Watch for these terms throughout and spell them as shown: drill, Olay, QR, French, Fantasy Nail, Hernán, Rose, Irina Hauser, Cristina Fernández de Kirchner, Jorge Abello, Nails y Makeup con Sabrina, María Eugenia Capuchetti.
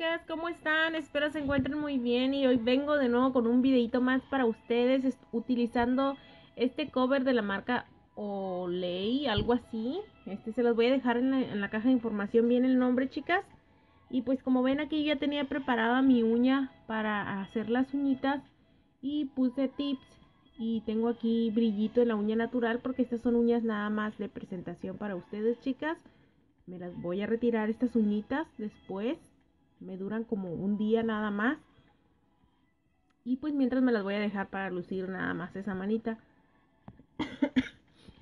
chicas, ¿cómo están? Espero se encuentren muy bien y hoy vengo de nuevo con un videito más para ustedes utilizando este cover de la marca Olay, algo así. Se los voy a dejar en la caja de información bien el nombre, chicas. Y pues como ven aquí ya tenía preparada mi uña para hacer las uñitas y puse tips. Y tengo aquí brillito en la uña natural porque estas son uñas nada más de presentación para ustedes, chicas. Me las voy a retirar estas uñitas después, me duran como un día nada más. Y pues mientras me las voy a dejar para lucir nada más esa manita.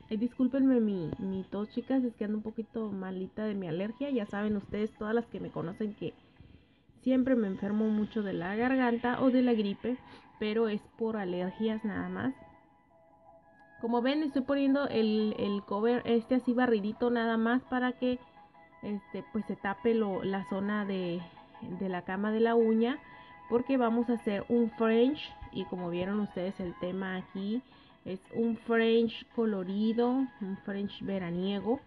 Discúlpenme mi tos, chicas, es que ando un poquito malita de mi alergia. Ya saben ustedes, todas las que me conocen, que siempre me enfermo mucho de la garganta o de la gripe, pero es por alergias nada más. Como ven, estoy poniendo el cover así barridito nada más para que pues se tape la zona de la cama de la uña, porque vamos a hacer un French. Y como vieron ustedes, el tema aquí es un French colorido, un French veraniego,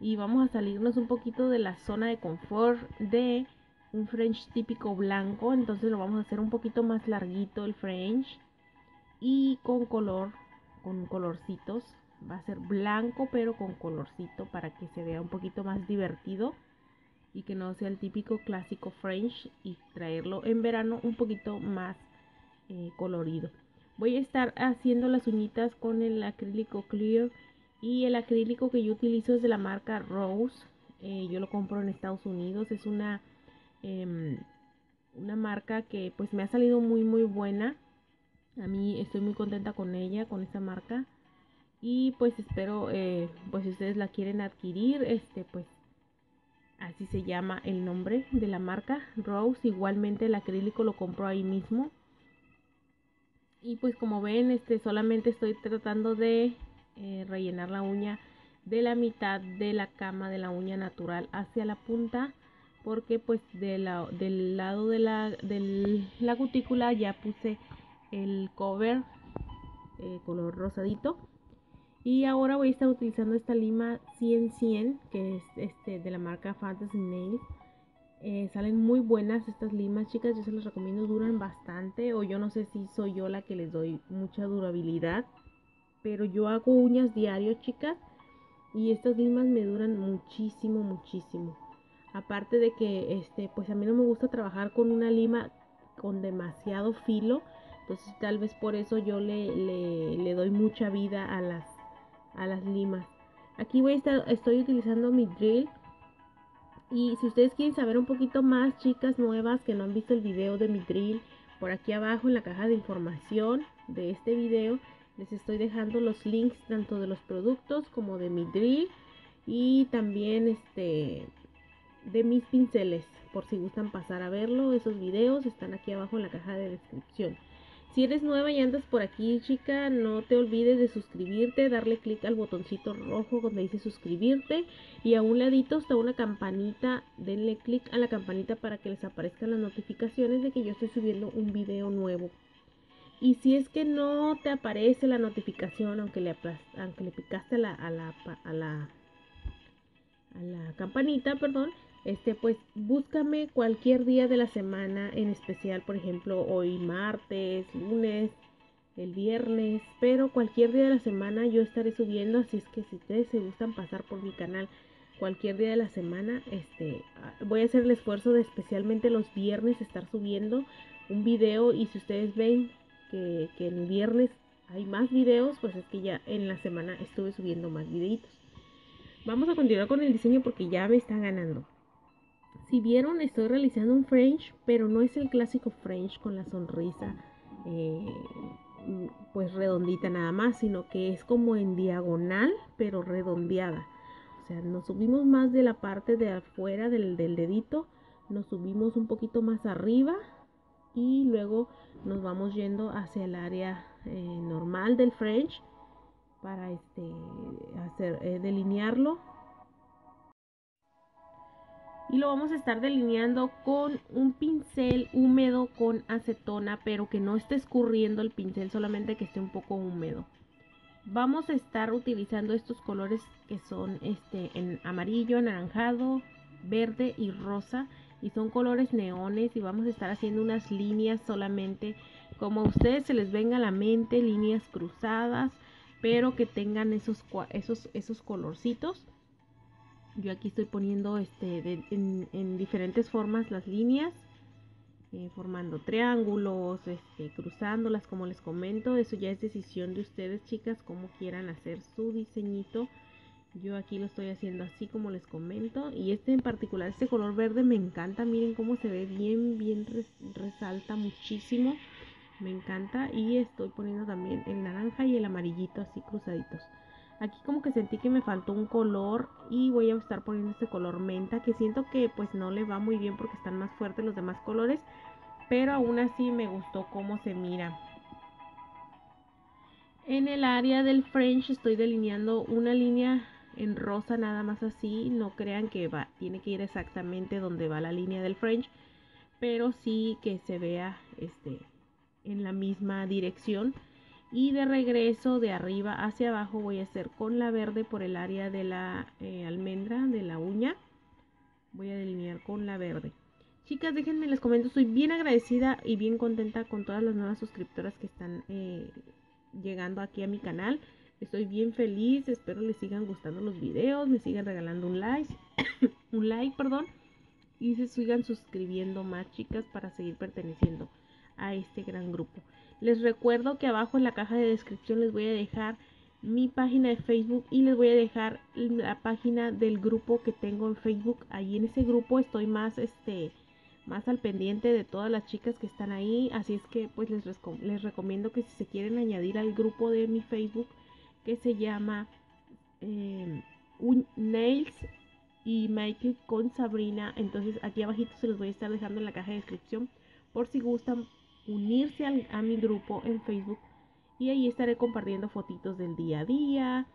y vamos a salirnos un poquito de la zona de confort de un French típico blanco. Entonces lo vamos a hacer un poquito más larguito el French, y con colorcitos. Va a ser blanco pero con colorcito para que se vea un poquito más divertido y que no sea el típico clásico French, y traerlo en verano un poquito más colorido. Voy a estar haciendo las uñitas con el acrílico clear, y el acrílico que yo utilizo es de la marca Rose. Yo lo compro en Estados Unidos, es una marca que pues me ha salido muy buena. A mí estoy muy contenta con ella, con esta marca, y pues espero, pues si ustedes la quieren adquirir, pues así se llama el nombre de la marca Rose. Igualmente el acrílico lo compro ahí mismo. Y pues como ven, solamente estoy tratando de rellenar la uña de la mitad de la cama de la uña natural hacia la punta, porque pues del lado de la cutícula ya puse el cover color rosadito. Y ahora voy a estar utilizando esta lima 100-100, que es de la marca Fantasy Nail. Salen muy buenas estas limas, chicas, yo se las recomiendo, duran bastante, o yo no sé si soy yo la que les doy mucha durabilidad, pero yo hago uñas diario, chicas, y estas limas me duran muchísimo. Aparte de que pues a mí no me gusta trabajar con una lima con demasiado filo. Entonces tal vez por eso yo le doy mucha vida a las limas. Aquí estoy utilizando mi drill. Y si ustedes quieren saber un poquito más, chicas nuevas que no han visto el video de mi drill, por aquí abajo en la caja de información de este video les estoy dejando los links tanto de los productos como de mi drill, y también de mis pinceles, por si gustan pasar a verlo. Esos videos están aquí abajo en la caja de descripción. Si eres nueva y andas por aquí, chica, no te olvides de suscribirte, darle clic al botoncito rojo donde dice suscribirte, y a un ladito está una campanita, denle clic a la campanita para que les aparezcan las notificaciones de que yo estoy subiendo un video nuevo. Y si es que no te aparece la notificación, aunque le picaste a la campanita, perdón, pues búscame cualquier día de la semana en especial, por ejemplo hoy martes, lunes, el viernes, pero cualquier día de la semana yo estaré subiendo. Así es que si ustedes se gustan pasar por mi canal cualquier día de la semana, voy a hacer el esfuerzo de especialmente los viernes estar subiendo un video, y si ustedes ven que el viernes hay más videos, pues es que ya en la semana estuve subiendo más videitos. Vamos a continuar con el diseño porque ya me están ganando. Si vieron, estoy realizando un French, pero no es el clásico French con la sonrisa pues redondita nada más, sino que es como en diagonal pero redondeada. O sea, nos subimos más de la parte de afuera del dedito, nos subimos un poquito más arriba y luego nos vamos yendo hacia el área normal del French para delinearlo. Y lo vamos a estar delineando con un pincel húmedo con acetona, pero que no esté escurriendo el pincel, solamente que esté un poco húmedo. Vamos a estar utilizando estos colores que son en amarillo, anaranjado, verde y rosa. y son colores neones, y vamos a estar haciendo unas líneas solamente como a ustedes se les venga a la mente, líneas cruzadas, pero que tengan esos colorcitos. Yo aquí estoy poniendo en diferentes formas las líneas, formando triángulos, cruzándolas, como les comento. Eso ya es decisión de ustedes, chicas, cómo quieran hacer su diseñito. Yo aquí lo estoy haciendo así como les comento. Y este en particular, este color verde me encanta. Miren cómo se ve bien resalta muchísimo. Me encanta. Y estoy poniendo también el naranja y el amarillito así cruzaditos. Aquí como que sentí que me faltó un color y voy a estar poniendo este color menta, que siento que pues no le va muy bien porque están más fuertes los demás colores, pero aún así me gustó cómo se mira. En el área del French estoy delineando una línea en rosa nada más así. No crean que tiene que ir exactamente donde va la línea del French, pero sí que se vea en la misma dirección. Y de regreso de arriba hacia abajo voy a hacer con la verde por el área de la almendra, de la uña. Voy a delinear con la verde. Chicas, déjenme les comento, estoy bien agradecida y bien contenta con todas las nuevas suscriptoras que están llegando aquí a mi canal. Estoy bien feliz, espero les sigan gustando los videos, me sigan regalando un like, y se sigan suscribiendo más, chicas, para seguir perteneciendo a este gran grupo. Les recuerdo que abajo en la caja de descripción les voy a dejar mi página de Facebook y les voy a dejar la página del grupo que tengo en Facebook. Ahí en ese grupo estoy más al pendiente de todas las chicas que están ahí. Así es que pues les recomiendo que si se quieren añadir al grupo de mi Facebook, que se llama Nails y Makeup con Sabrina. Entonces aquí abajito se los voy a estar dejando en la caja de descripción por si gustan unirse a mi grupo en Facebook, y ahí estaré compartiendo fotitos del día a día.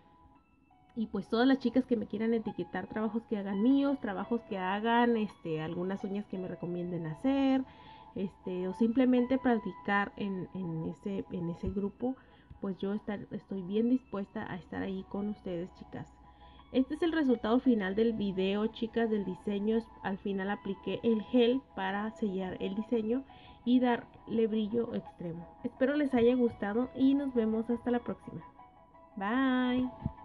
Y pues todas las chicas que me quieran etiquetar trabajos que hagan míos, trabajos que hagan, algunas uñas que me recomienden hacer, o simplemente practicar en ese grupo, pues yo estoy bien dispuesta a estar ahí con ustedes, chicas. Este es el resultado final del video, chicas, del diseño. Al final apliqué el gel para sellar el diseño y darle brillo extremo. Espero les haya gustado y nos vemos hasta la próxima. Bye.